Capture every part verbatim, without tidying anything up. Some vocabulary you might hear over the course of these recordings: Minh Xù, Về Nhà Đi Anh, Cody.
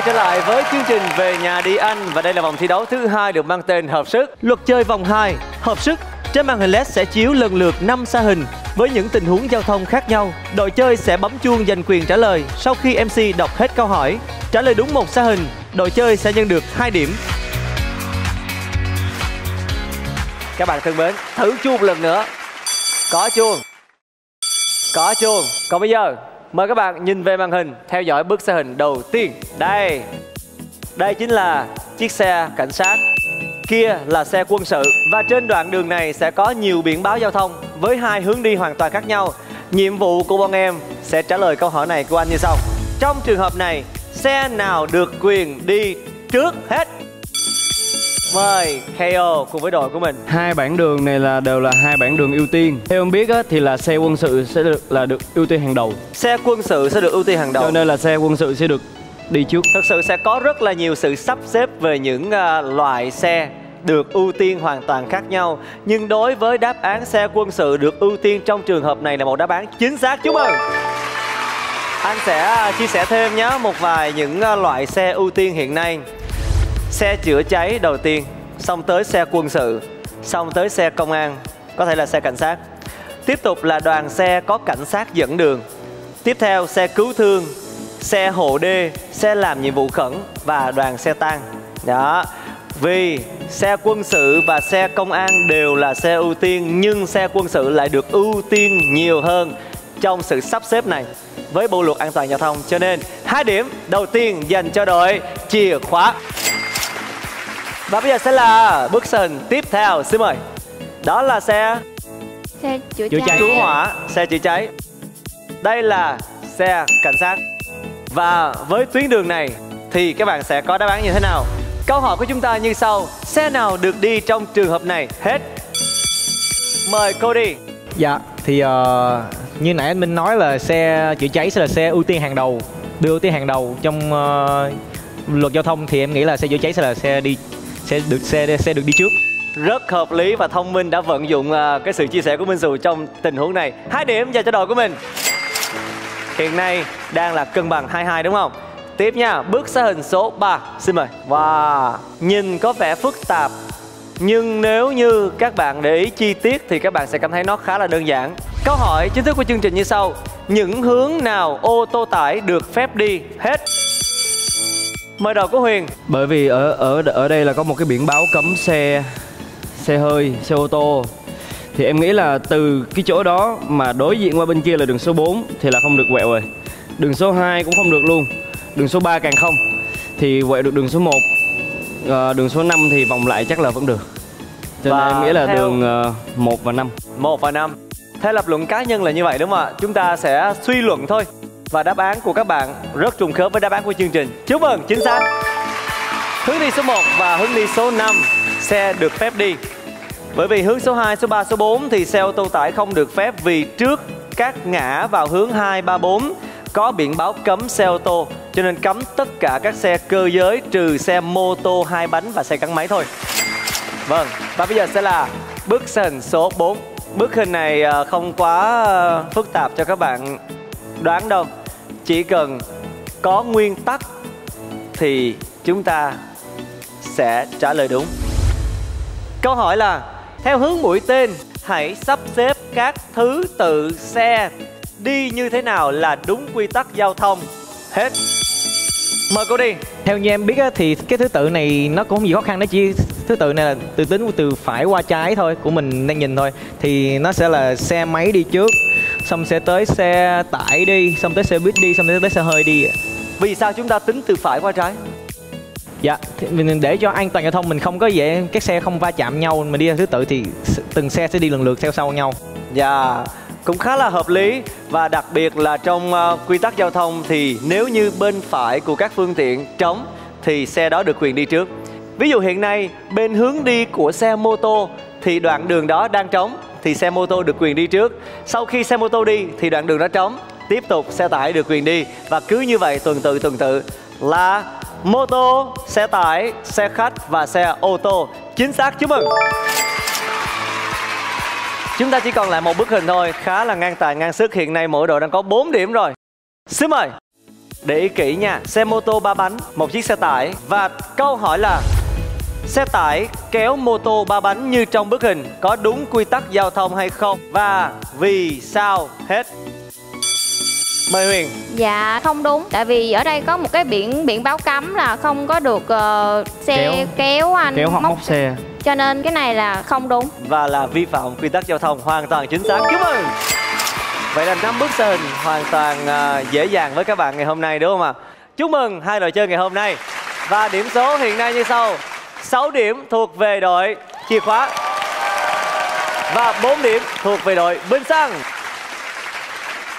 quay trở lại với chương trình Về Nhà Đi Anh. Và đây là vòng thi đấu thứ hai được mang tên Hợp Sức. Luật chơi vòng hai, Hợp Sức. Trên màn hình led sẽ chiếu lần lượt năm sa hình với những tình huống giao thông khác nhau. Đội chơi sẽ bấm chuông giành quyền trả lời sau khi em xê đọc hết câu hỏi. Trả lời đúng một sa hình, đội chơi sẽ nhận được hai điểm. Các bạn thân mến, thử chuông lần nữa. Có chuông. Có chuông. Còn bây giờ, mời các bạn nhìn về màn hình, theo dõi bước sa hình đầu tiên. Đây. Đây chính là chiếc xe cảnh sát. Kia là xe quân sự. Và trên đoạn đường này sẽ có nhiều biển báo giao thông với hai hướng đi hoàn toàn khác nhau. Nhiệm vụ của bọn em sẽ trả lời câu hỏi này của anh như sau. Trong trường hợp này, xe nào được quyền đi trước hết? Mời ca o cùng với đội của mình. Hai bảng đường này là đều là hai bảng đường ưu tiên. Theo em biết á, thì là xe quân sự sẽ được là được ưu tiên hàng đầu. Xe quân sự sẽ được ưu tiên hàng đầu. Cho nên là xe quân sự sẽ được đi trước. Thực sự sẽ có rất là nhiều sự sắp xếp về những uh, loại xe được ưu tiên hoàn toàn khác nhau. Nhưng đối với đáp án xe quân sự được ưu tiên trong trường hợp này là một đáp án chính xác. Chúc mừng. Anh sẽ chia sẻ thêm nhé, một vài những loại xe ưu tiên hiện nay. Xe chữa cháy đầu tiên, xong tới xe quân sự, xong tới xe công an, có thể là xe cảnh sát. Tiếp tục là đoàn xe có cảnh sát dẫn đường. Tiếp theo xe cứu thương, xe hộ đê, xe làm nhiệm vụ khẩn và đoàn xe tang. Đó. Vì xe quân sự và xe công an đều là xe ưu tiên, nhưng xe quân sự lại được ưu tiên nhiều hơn trong sự sắp xếp này với bộ luật an toàn giao thông. Cho nên hai điểm đầu tiên dành cho đội chìa khóa. Và bây giờ sẽ là bước sa hình tiếp theo, xin mời. Đó là xe xe chữa, chữa cháy, cứu hỏa, xe chữa cháy. Đây là xe cảnh sát. Và với tuyến đường này thì các bạn sẽ có đáp án như thế nào? Câu hỏi của chúng ta như sau: xe nào được đi trong trường hợp này hết? Mời Cody. Dạ, thì uh, như nãy anh Minh nói là xe chữa cháy sẽ là xe ưu tiên hàng đầu, được ưu tiên hàng đầu trong uh, luật giao thông, thì em nghĩ là xe chữa cháy sẽ là xe đi sẽ được xe sẽ được đi trước. Rất hợp lý và thông minh, đã vận dụng uh, cái sự chia sẻ của Minh Xù trong tình huống này. Hai điểm dành cho đội của mình. Hiện nay đang là cân bằng hai hai đúng không? Tiếp nha, bước sa hình số ba, xin mời. Wow, nhìn có vẻ phức tạp, nhưng nếu như các bạn để ý chi tiết thì các bạn sẽ cảm thấy nó khá là đơn giản. Câu hỏi chính thức của chương trình như sau: những hướng nào ô tô tải được phép đi hết? Mời đầu của Huyền. Bởi vì ở ở ở đây là có một cái biển báo cấm xe xe hơi, xe ô tô. Thì em nghĩ là từ cái chỗ đó mà đối diện qua bên kia là đường số bốn thì là không được quẹo rồi. Đường số hai cũng không được luôn. Đường số ba càng không. Thì quẹo được đường số một. À, đường số năm thì vòng lại chắc là vẫn được. Cho nên em nghĩ là theo... đường uh, một và năm. một và năm. Theo lập luận cá nhân là như vậy đúng không ạ? Chúng ta sẽ suy luận thôi. Và đáp án của các bạn rất trùng khớp với đáp án của chương trình. Chúc mừng, chính xác. Hướng đi số một và hướng đi số năm xe được phép đi. Bởi vì hướng số hai, số ba, số bốn thì xe ô tô tải không được phép, vì trước các ngã vào hướng hai, ba, bốn có biển báo cấm xe ô tô. Cho nên cấm tất cả các xe cơ giới trừ xe mô tô, hai bánh và xe gắn máy thôi. Vâng, và bây giờ sẽ là bức hình số bốn. Bức hình này không quá phức tạp cho các bạn đoán đâu. Chỉ cần có nguyên tắc thì chúng ta sẽ trả lời đúng. Câu hỏi là: theo hướng mũi tên, hãy sắp xếp các thứ tự xe đi như thế nào là đúng quy tắc giao thông hết? Mời cô đi. Theo như em biết á, thì cái thứ tự này nó cũng không gì khó khăn. Nó chỉ thứ tự này là từ tính từ phải qua trái thôi, của mình đang nhìn thôi. Thì nó sẽ là xe máy đi trước, xong sẽ tới xe tải đi, xong tới xe buýt đi, xong tới xe hơi đi. Vì sao chúng ta tính từ phải qua trái? Dạ, mình để cho an toàn giao thông, mình không có vậy, các xe không va chạm nhau. Mình đi theo thứ tự thì từng xe sẽ đi lần lượt theo sau nhau. Dạ, cũng khá là hợp lý. Và đặc biệt là trong uh, quy tắc giao thông thì nếu như bên phải của các phương tiện trống thì xe đó được quyền đi trước. Ví dụ hiện nay bên hướng đi của xe mô tô thì đoạn đường đó đang trống, thì xe mô tô được quyền đi trước. Sau khi xe mô tô đi thì đoạn đường đó trống, tiếp tục xe tải được quyền đi. Và cứ như vậy tuần tự tuần tự là mô tô, xe tải, xe khách và xe ô tô. Chính xác, chúc mừng. Chúng ta chỉ còn lại một bức hình thôi, khá là ngang tài ngang sức. Hiện nay mỗi đội đang có bốn điểm rồi. Xin mời. Để ý kỹ nha, xe mô tô ba bánh, một chiếc xe tải. Và câu hỏi là xe tải kéo mô tô ba bánh như trong bức hình có đúng quy tắc giao thông hay không? Và vì sao hết? Mời Huyền. Dạ không đúng. Tại vì ở đây có một cái biển biển báo cấm là không có được uh, xe kéo, kéo anh kéo hoặc móc, móc xe. Cho nên cái này là không đúng và là vi phạm quy tắc giao thông. Hoàn toàn chính xác. Cảm ơn. Vậy là năm bức hình hoàn toàn uh, dễ dàng với các bạn ngày hôm nay đúng không ạ? Chúc mừng hai đội chơi ngày hôm nay. Và điểm số hiện nay như sau: sáu điểm thuộc về đội chìa khóa và bốn điểm thuộc về đội bình xăng.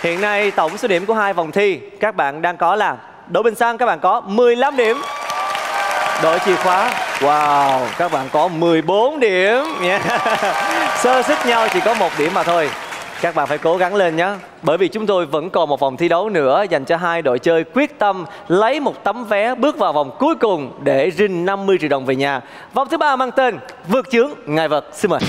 Hiện nay tổng số điểm của hai vòng thi các bạn đang có là đội bình xăng các bạn có mười lăm điểm, đội chìa khóa wow các bạn có mười bốn điểm. Yeah. Sơ xích nhau chỉ có một điểm mà thôi. Các bạn phải cố gắng lên nhé, bởi vì chúng tôi vẫn còn một vòng thi đấu nữa dành cho hai đội chơi quyết tâm lấy một tấm vé bước vào vòng cuối cùng để rinh năm mươi triệu đồng về nhà. Vòng thứ ba mang tên vượt chướng ngại vật. Xin mời.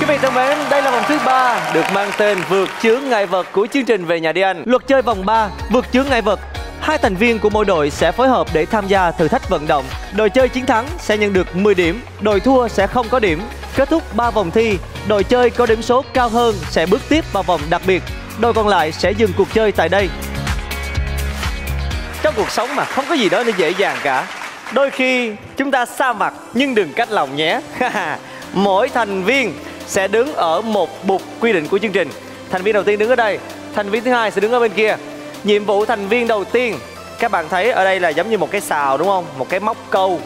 Quý vị thân mến, đây là vòng thứ ba được mang tên vượt chướng ngại vật của chương trình Về Nhà Đi Anh. Luật chơi vòng ba vượt chướng ngại vật: hai thành viên của mỗi đội sẽ phối hợp để tham gia thử thách vận động. Đội chơi chiến thắng sẽ nhận được mười điểm, đội thua sẽ không có điểm. Kết thúc ba vòng thi, đội chơi có điểm số cao hơn sẽ bước tiếp vào vòng đặc biệt. Đội còn lại sẽ dừng cuộc chơi tại đây. Trong cuộc sống mà không có gì đó nó dễ dàng cả. Đôi khi chúng ta xa mặt nhưng đừng cách lòng nhé. Mỗi thành viên sẽ đứng ở một bục quy định của chương trình. Thành viên đầu tiên đứng ở đây, thành viên thứ hai sẽ đứng ở bên kia. Nhiệm vụ thành viên đầu tiên, các bạn thấy ở đây là giống như một cái xào đúng không? Một cái móc câu.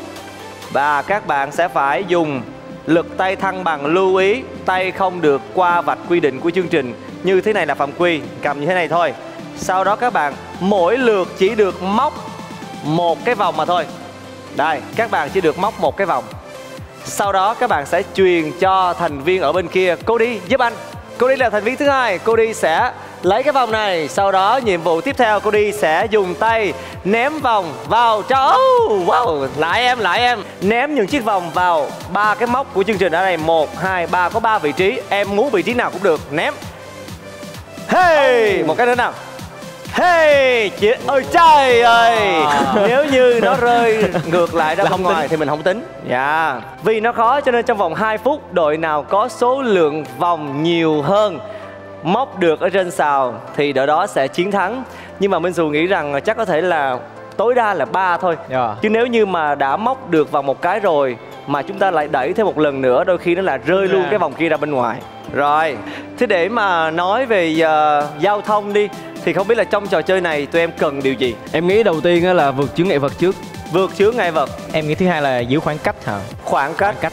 Và các bạn sẽ phải dùng lực tay thăng bằng, lưu ý tay không được qua vạch quy định của chương trình. Như thế này là phạm quy, cầm như thế này thôi. Sau đó các bạn mỗi lượt chỉ được móc một cái vòng mà thôi. Đây, các bạn chỉ được móc một cái vòng. Sau đó các bạn sẽ truyền cho thành viên ở bên kia. Cody giúp anh. Cody là thành viên thứ hai, Cody sẽ lấy cái vòng này. Sau đó nhiệm vụ tiếp theo Cody sẽ dùng tay ném vòng vào chỗ. Wow, lại em, lại em. Ném những chiếc vòng vào ba cái móc của chương trình ở đây. Một, hai, ba, có ba vị trí. Em muốn vị trí nào cũng được, ném. Hey, một cái nữa nào. Hey, chị... ôi trời ơi. Nếu như nó rơi ngược lại ra bên ngoài tính thì mình không tính. Dạ yeah. Vì nó khó cho nên trong vòng hai phút, đội nào có số lượng vòng nhiều hơn móc được ở trên sào thì đội đó sẽ chiến thắng. Nhưng mà Minh Xù nghĩ rằng chắc có thể là tối đa là ba thôi. Yeah. Chứ nếu như mà đã móc được vào một cái rồi mà chúng ta lại đẩy thêm một lần nữa, đôi khi nó là rơi luôn yeah. cái vòng kia ra bên ngoài. Rồi, thế để mà nói về uh, giao thông đi, thì không biết là trong trò chơi này tụi em cần điều gì? Em nghĩ đầu tiên là vượt chướng ngại vật trước. Vượt chướng ngại vật. Em nghĩ thứ hai là giữ khoảng cách hả? Khoảng cách. Khoảng cách.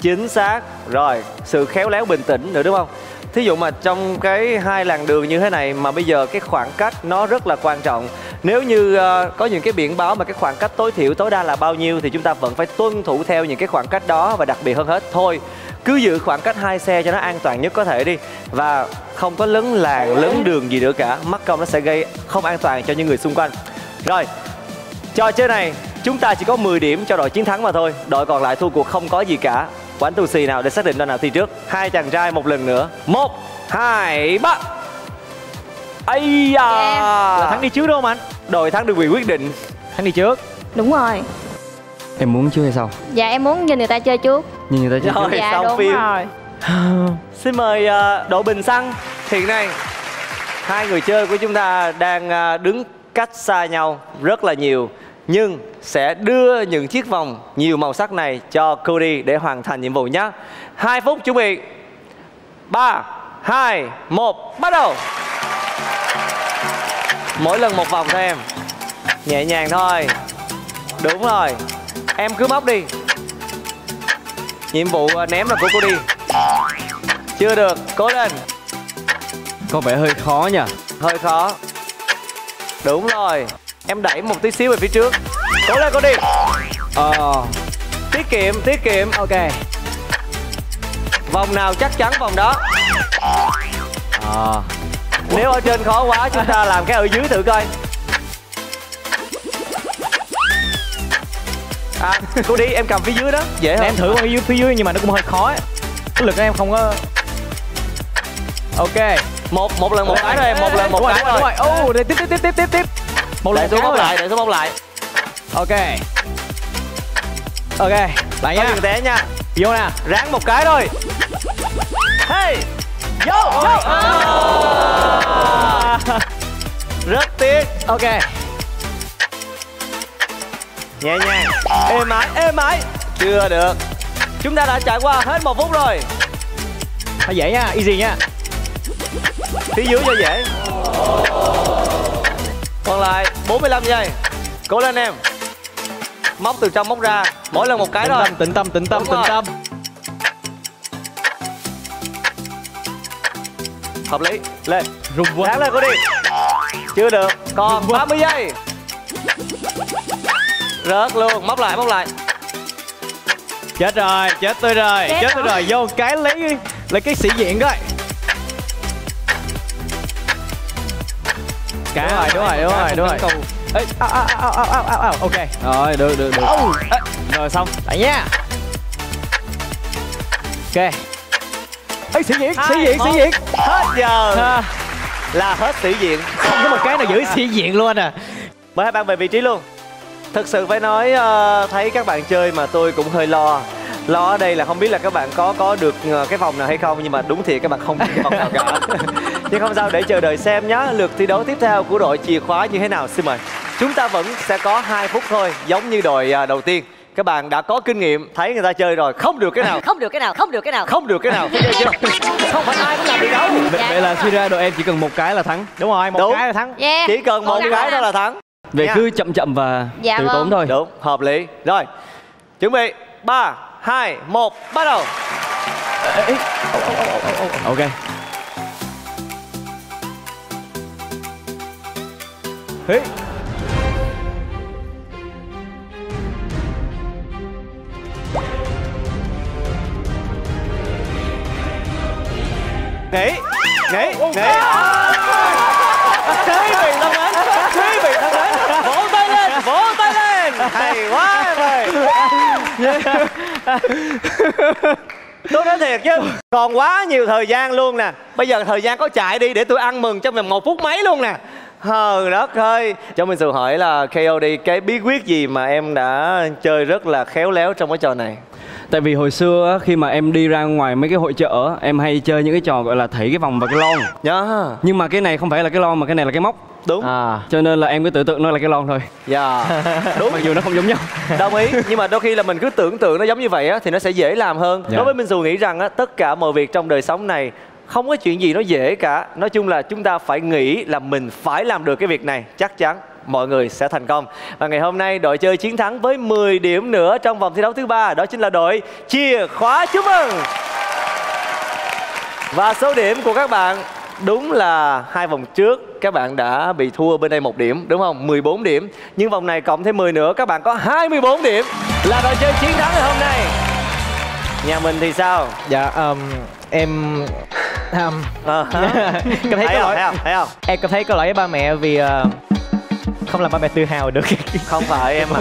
Chính xác. Rồi, sự khéo léo bình tĩnh nữa đúng không? Thí dụ mà trong cái hai làn đường như thế này mà bây giờ cái khoảng cách nó rất là quan trọng. Nếu như uh, có những cái biển báo mà cái khoảng cách tối thiểu tối đa là bao nhiêu thì chúng ta vẫn phải tuân thủ theo những cái khoảng cách đó. Và đặc biệt hơn hết thôi, cứ giữ khoảng cách hai xe cho nó an toàn nhất có thể đi. Và không có lấn làn, lấn đường gì nữa cả. Mắc công nó sẽ gây không an toàn cho những người xung quanh. Rồi, trò chơi này chúng ta chỉ có mười điểm cho đội chiến thắng mà thôi. Đội còn lại thua cuộc không có gì cả. Quán tù xì nào để xác định đội nào thi trước. Hai chàng trai một lần nữa. Một, hai, ba. Ây da yeah. Thắng đi trước đúng không anh? Đội thắng được quyền quyết định. Thắng đi trước. Đúng rồi. Em muốn trước hay sau? Dạ em muốn nhìn người ta chơi trước. Nhìn người ta chơi rồi, trước. Dạ, xong phim rồi. Xin mời uh, đội bình xăng. Hiện nay hai người chơi của chúng ta đang uh, đứng cách xa nhau rất là nhiều, nhưng sẽ đưa những chiếc vòng nhiều màu sắc này cho Cody để hoàn thành nhiệm vụ nhé. Hai phút chuẩn bị. Ba, hai, một, bắt đầu. Mỗi lần một vòng thôi em. Nhẹ nhàng thôi. Đúng rồi. Em cứ móc đi. Nhiệm vụ ném là của Cody. Chưa được, cố lên. Có vẻ hơi khó nha. Hơi khó. Đúng rồi. Em đẩy một tí xíu về phía trước. Cố lên Cody. Ờ à. Tiết kiệm, tiết kiệm. Ok. Vòng nào chắc chắn vòng đó. À. Nếu ở trên khó quá chúng ta làm cái ở dưới thử coi. À, Cody em cầm phía dưới đó. Dễ hơn. Em thử qua phía dưới, phía dưới nhưng mà nó cũng hơi khó ấy. Cái lực của em không có. Ok, một một lần một cái rồi, một lần một cái rồi. Ô, tiếp tiếp tiếp tiếp tiếp tiếp. Một lần xuống bóng lại, để xuống bóng lại. Ok. Ok, lại nha. Đừng té nha. Vô nè, ráng một cái thôi. Hey. Vô, vô. Rất tiếc. Ok. Nhẹ nhàng, êm ái, êm ái. Chưa được. Chúng ta đã trải qua hết một phút rồi. Thôi dễ nha, easy nha. Phía dưới cho dễ. Còn lại bốn mươi lăm giây. Cố lên em. Móc từ trong móc ra. Mỗi lần một cái rồi. Tĩnh tâm, tĩnh tâm, tĩnh tâm. Hợp lý. Lên. Rung quá. Đáng lên, cô đi. Chưa được. Còn ba mươi giây. Rớt luôn. Móc lại, móc lại. Chết rồi, chết tôi rồi, chết, chết tôi rồi. Vô cái lấy lấy cái sĩ diện coi. Cả đúng rồi, đúng rồi, đúng rồi, đúng rồi. Cầu. Ê, à, à, à, à, à, à. Ok. Rồi, được, được, được. Rồi xong. Lại nha. Ok. Ê, sĩ diện, sĩ diện, sĩ diện. Hết giờ. À. Là hết sĩ diện. Không có một cái nào giữ sĩ diện luôn à. Mời hai bạn về vị trí luôn. Thực sự phải nói uh, thấy các bạn chơi mà tôi cũng hơi lo. Lo ở đây là không biết là các bạn có có được uh, cái vòng nào hay không. Nhưng mà đúng thiệt các bạn không được vòng nào cả. Nhưng không sao, để chờ đợi xem nhé. Lượt thi đấu tiếp theo của đội chìa khóa như thế nào, xin mời. Chúng ta vẫn sẽ có hai phút thôi. Giống như đội uh, đầu tiên. Các bạn đã có kinh nghiệm, thấy người ta chơi rồi. Không được cái nào. Không được cái nào, không được cái nào. Không được cái nào. Không phải ai cũng làm được đâu. Vậy là suy ra đội em chỉ cần một cái là thắng. Đúng rồi, một đúng. Cái là thắng. Yeah. Chỉ cần một cái thôi là thắng. Về nha. Cứ chậm chậm và dạ từ tốn thôi. Đúng, hợp lý. Rồi. Chuẩn bị ba, hai, một, bắt đầu. Ê, oh, oh, oh, oh, oh. Ok. Ê. Nghỉ, nghỉ, nghỉ. Hay quá em ơi. Tôi nói thiệt chứ còn quá nhiều thời gian luôn nè. Bây giờ thời gian có chạy đi để tôi ăn mừng trong vòng một phút mấy luôn nè. Hờ đất ơi. Cho Minh Xù hỏi là ca o đi, cái bí quyết gì mà em đã chơi rất là khéo léo trong cái trò này? Tại vì hồi xưa khi mà em đi ra ngoài mấy cái hội chợ, em hay chơi những cái trò gọi là thảy cái vòng và cái lon. Yeah. Nhưng mà cái này không phải là cái lon mà cái này là cái móc. Đúng à. Cho nên là em cứ tưởng tượng nó là cái lon thôi. Dạ yeah. Đúng. Mặc dù nó không giống nhau. Đồng ý. Nhưng mà đôi khi là mình cứ tưởng tượng nó giống như vậy á, thì nó sẽ dễ làm hơn. Yeah. Đối với Minh Xù nghĩ rằng á, tất cả mọi việc trong đời sống này không có chuyện gì nó dễ cả. Nói chung là chúng ta phải nghĩ là mình phải làm được cái việc này, chắc chắn mọi người sẽ thành công. Và ngày hôm nay đội chơi chiến thắng với mười điểm nữa trong vòng thi đấu thứ ba, đó chính là đội chìa khóa. Chúc mừng. Và số điểm của các bạn đúng là hai vòng trước các bạn đã bị thua bên đây một điểm, đúng không? mười bốn điểm. Nhưng vòng này cộng thêm mười nữa các bạn có hai mươi bốn điểm, là đội chơi chiến thắng ngày hôm nay. Nhà mình thì sao? Dạ um, em um, à, cảm thấy có lỗi. Thấy không? Thấy không? Em cảm thấy có lỗi với ba mẹ vì uh... không làm ba mẹ tự hào được. Không phải em mà.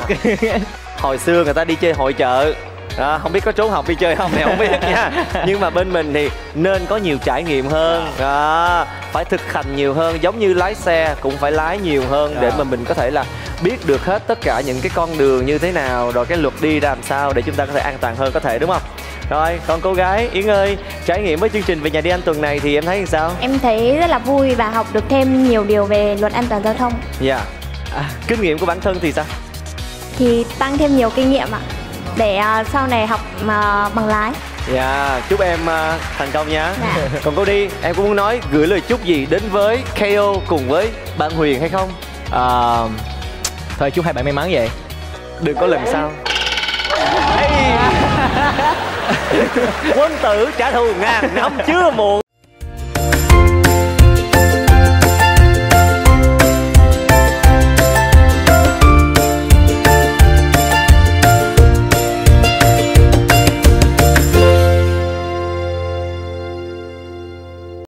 Hồi xưa người ta đi chơi hội chợ đó, không biết có trốn học đi chơi không thì không biết nha. Nhưng mà bên mình thì nên có nhiều trải nghiệm hơn đó, phải thực hành nhiều hơn. Giống như lái xe cũng phải lái nhiều hơn để mà mình có thể là biết được hết tất cả những cái con đường như thế nào, rồi cái luật đi làm sao để chúng ta có thể an toàn hơn có thể, đúng không? Rồi, còn cô gái Yến ơi, trải nghiệm với chương trình Về Nhà Đi Anh tuần này thì em thấy sao? Em thấy rất là vui và học được thêm nhiều điều về luật an toàn giao thông. Dạ yeah. À, kinh nghiệm của bản thân thì sao? Thì tăng thêm nhiều kinh nghiệm ạ. Để uh, sau này học uh, bằng lái. Dạ, yeah, chúc em uh, thành công nha. Yeah. Còn cô đi, em cũng muốn nói gửi lời chúc gì đến với ca o cùng với bạn Huyền hay không? Uh, thôi chúc hai bạn may mắn vậy. Đừng có lần sau. Quân tử trả thù ngàn năm chưa muộn.